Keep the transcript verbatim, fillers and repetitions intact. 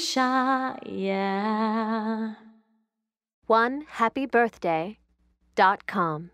Veeresha, yeah. one happy birthday dot com